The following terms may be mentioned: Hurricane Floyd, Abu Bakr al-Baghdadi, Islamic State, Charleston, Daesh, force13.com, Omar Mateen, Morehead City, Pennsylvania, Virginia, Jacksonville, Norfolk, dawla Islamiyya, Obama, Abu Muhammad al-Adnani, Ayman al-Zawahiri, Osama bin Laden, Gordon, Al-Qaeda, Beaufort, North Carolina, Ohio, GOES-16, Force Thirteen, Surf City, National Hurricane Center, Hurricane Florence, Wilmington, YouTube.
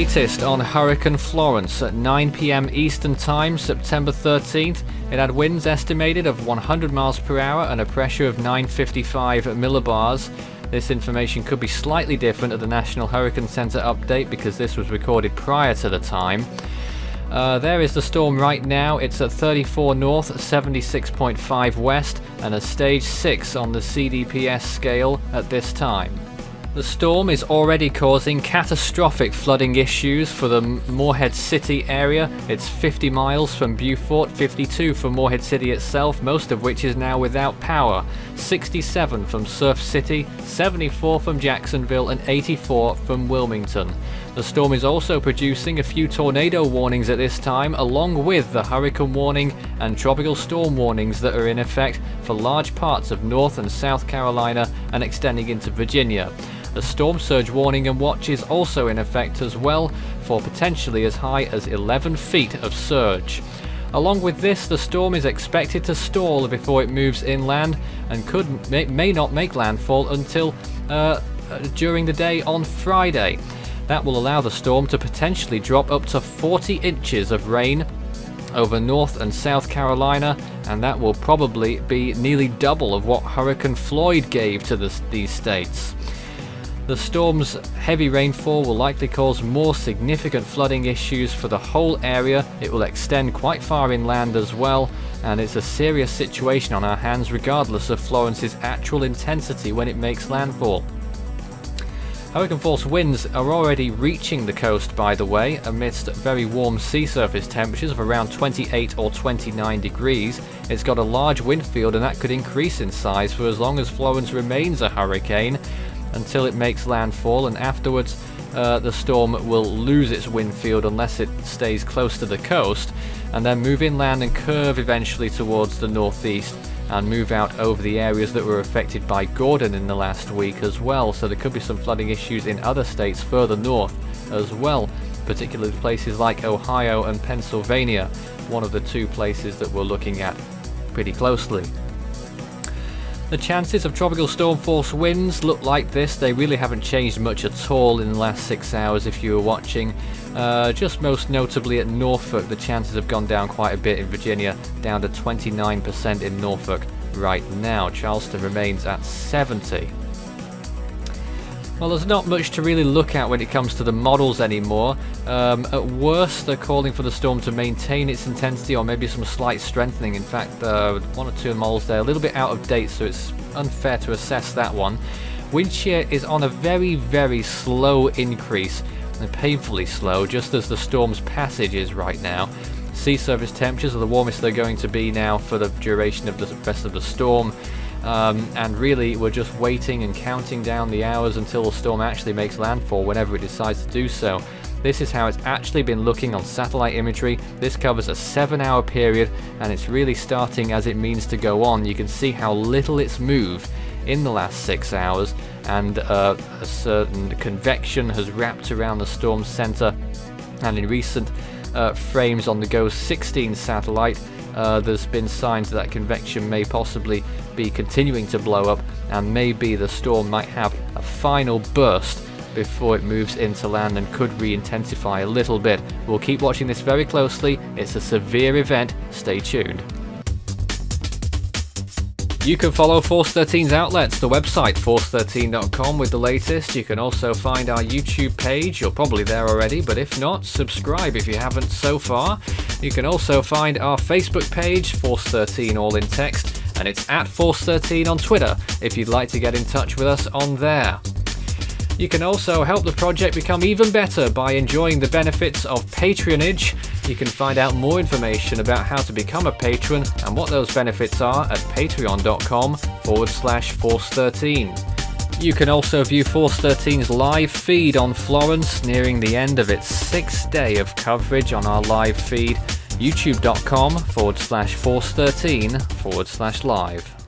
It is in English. latest on Hurricane Florence at 9 PM Eastern Time, September 13th. It had winds estimated of 100 miles per hour and a pressure of 955 millibars. This information could be slightly different at the National Hurricane Center update because this was recorded prior to the time. There is the storm right now. It's at 34 north, 76.5 west, and a stage 6 on the CDPS scale at this time. The storm is already causing catastrophic flooding issues for the Morehead City area. It's 50 miles from Beaufort, 52 from Morehead City itself, most of which is now without power, 67 from Surf City, 74 from Jacksonville, and 84 from Wilmington. The storm is also producing a few tornado warnings at this time, along with the hurricane warning and tropical storm warnings that are in effect for large parts of North and South Carolina and extending into Virginia. The storm surge warning and watch is also in effect as well for potentially as high as 11 feet of surge. Along with this, the storm is expected to stall before it moves inland and may not make landfall until during the day on Friday. That will allow the storm to potentially drop up to 40 inches of rain over North and South Carolina, and that will probably be nearly double of what Hurricane Floyd gave to these states. The storm's heavy rainfall will likely cause more significant flooding issues for the whole area. It will extend quite far inland as well, and it's a serious situation on our hands regardless of Florence's actual intensity when it makes landfall. Hurricane force winds are already reaching the coast, by the way, amidst very warm sea surface temperatures of around 28 or 29 degrees. It's got a large wind field, and that could increase in size for as long as Florence remains a hurricane, until it makes landfall, and afterwards the storm will lose its wind field unless it stays close to the coast, and then move inland and curve eventually towards the northeast and move out over the areas that were affected by Gordon in the last week as well. So there could be some flooding issues in other states further north as well, particularly places like Ohio and Pennsylvania, one of the two places that we're looking at pretty closely. The chances of tropical storm force winds look like this. They really haven't changed much at all in the last 6 hours if you were watching. Just most notably at Norfolk, the chances have gone down quite a bit in Virginia, down to 29% in Norfolk right now. Charleston remains at 70. Well, there's not much to really look at when it comes to the models anymore. At worst, they're calling for the storm to maintain its intensity or maybe some slight strengthening. In fact, one or two models there, a little bit out of date, so it's unfair to assess that one. Wind shear is on a very, very slow increase, and painfully slow, just as the storm's passage is right now. Sea surface temperatures are the warmest they're going to be now for the duration of the rest of the storm. And really we're just waiting and counting down the hours until the storm actually makes landfall, whenever it decides to do so. This is how it's actually been looking on satellite imagery. This covers a 7-hour period, and it's really starting as it means to go on. You can see how little it's moved in the last 6 hours, and a certain convection has wrapped around the storm center. And in recent frames on the GOES-16 satellite, there's been signs that convection may possibly be continuing to blow up, and maybe the storm might have a final burst before it moves into land and could re-intensify a little bit. We'll keep watching this very closely. It's a severe event. Stay tuned. You can follow Force 13's outlets, the website force13.com, with the latest. You can also find our YouTube page. You're probably there already, but if not, subscribe if you haven't so far. You can also find our Facebook page, Force 13 all in text, and it's at Force 13 on Twitter if you'd like to get in touch with us on there. You can also help the project become even better by enjoying the benefits of patronage. You can find out more information about how to become a patron and what those benefits are at patreon.com/force13. You can also view Force 13's live feed on Florence, nearing the end of its 6th day of coverage on our live feed, youtube.com/force13/live.